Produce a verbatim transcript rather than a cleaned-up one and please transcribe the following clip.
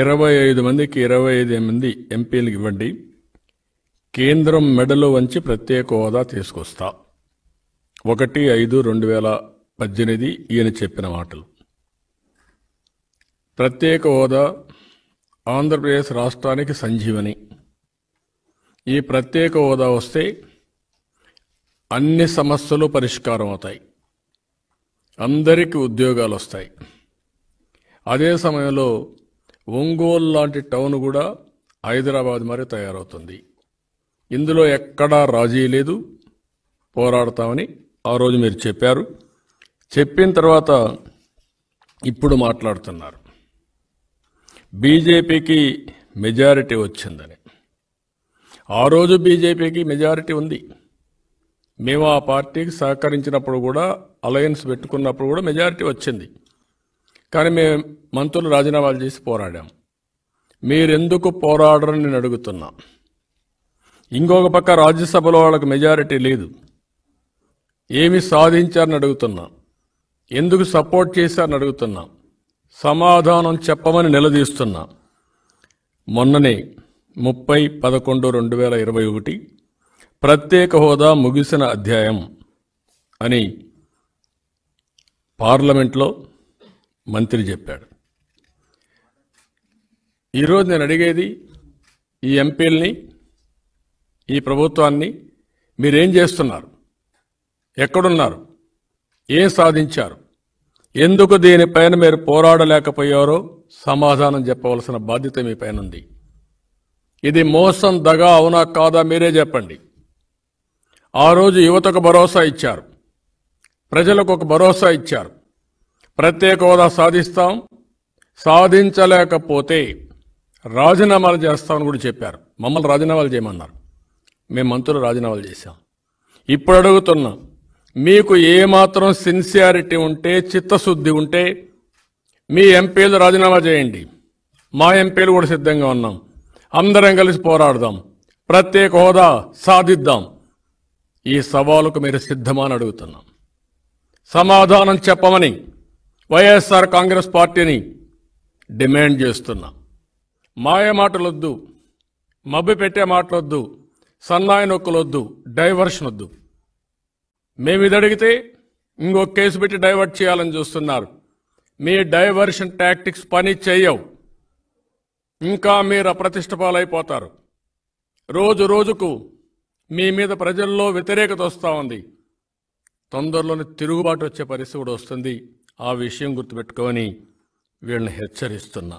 ఇరవై ఐదు మందికి ఇరవై ఐదు మంది ఎంపీలు ఇవ్వండి, కేంద్రం మెడలో వంచి ప్రత్యేక హోదా తీసుకొస్తా, ఒకటి ఐదు రెండు వేల పద్దెనిమిది ఈయన చెప్పిన మాటలు. ప్రత్యేక హోదా ఆంధ్రప్రదేశ్ రాష్ట్రానికి సంజీవని. ఈ ప్రత్యేక హోదా వస్తే అన్ని సమస్యలు పరిష్కారం అవుతాయి, అందరికీ ఉద్యోగాలు వస్తాయి. అదే సమయంలో ఒంగోలు లాంటి టౌన్ కూడా హైదరాబాద్ మరి తయారవుతుంది. ఇందులో ఎక్కడా రాజీ లేదు, పోరాడతామని ఆ రోజు మీరు చెప్పారు. చెప్పిన తర్వాత ఇప్పుడు మాట్లాడుతున్నారు బీజేపీకి మెజారిటీ వచ్చిందని. ఆ రోజు బీజేపీకి మెజారిటీ ఉంది, మేము ఆ పార్టీకి సహకరించినప్పుడు కూడా అలయన్స్ పెట్టుకున్నప్పుడు కూడా మెజారిటీ వచ్చింది. కానీ మేము మంత్రులు రాజీనామాలు చేసి పోరాడాం. మీరెందుకు పోరాడరని నేను అడుగుతున్నా. ఇంకొక పక్క రాజ్యసభలో వాళ్ళకి మెజారిటీ లేదు, ఏమి సాధించారని అడుగుతున్నా, ఎందుకు సపోర్ట్ చేశారని అడుగుతున్నా, సమాధానం చెప్పమని నిలదీస్తున్నా. మొన్ననే ముప్పై పదకొండు రెండు వేల ఇరవై ఒకటి ప్రత్యేక హోదా ముగిసిన అధ్యాయం అని పార్లమెంట్లో మంత్రి చెప్పాడు. ఈరోజు నేను అడిగేది ఈ ఎంపీల్ని ఈ ప్రభుత్వాన్ని మీరేం చేస్తున్నారు, ఎక్కడున్నారు, ఏం సాధించారు, ఎందుకు దీనిపైన మీరు పోరాడలేకపోయారో సమాధానం చెప్పవలసిన బాధ్యత మీ పైన ఉంది. ఇది మోసం, దగా అవునా కాదా మీరే చెప్పండి. ఆ రోజు యువతకు భరోసా ఇచ్చారు, ప్రజలకు ఒక భరోసా ఇచ్చారు, ప్రత్యేక హోదా సాధిస్తాం, సాధించలేకపోతే రాజీనామాలు చేస్తామని కూడా చెప్పారు. మమ్మల్ని రాజీనామాలు చేయమన్నారు, మేము మంత్రులు రాజీనామాలు చేశాం. ఇప్పుడు అడుగుతున్నాం, మీకు ఏమాత్రం సిన్సియారిటీ ఉంటే, చిత్తశుద్ధి ఉంటే మీ ఎంపీలు రాజీనామా చేయండి. మా ఎంపీలు కూడా సిద్ధంగా ఉన్నాం, అందరం కలిసి పోరాడదాం, ప్రత్యేక హోదా సాధిద్దాం. ఈ సవాలుకు మీరు సిద్ధమా అని అడుగుతున్నాం. సమాధానం చెప్పమని వైఎస్ఆర్ కాంగ్రెస్ పార్టీని డిమాండ్ చేస్తున్నా. మాయ మాటలొద్దు, మబ్బి పెట్టే మాటలొద్దు, సన్నాయి నొక్కులొద్దు, డైవర్షన్ వద్దు. మేము ఇది అడిగితే ఇంకో కేసు పెట్టి డైవర్ట్ చేయాలని చూస్తున్నారు. మీ డైవర్షన్ టాక్టిక్స్ పని చేయవు, ఇంకా మీరు అప్రతిష్ట పాలైపోతారు. రోజు రోజుకు మీ మీద ప్రజల్లో వ్యతిరేకత వస్తూ ఉంది. తొందరలోనే తిరుగుబాటు వచ్చే పరిస్థితి కూడా వస్తుంది. ఆ విషయం గుర్తుపెట్టుకొని వీళ్ళని హెచ్చరిస్తున్నా.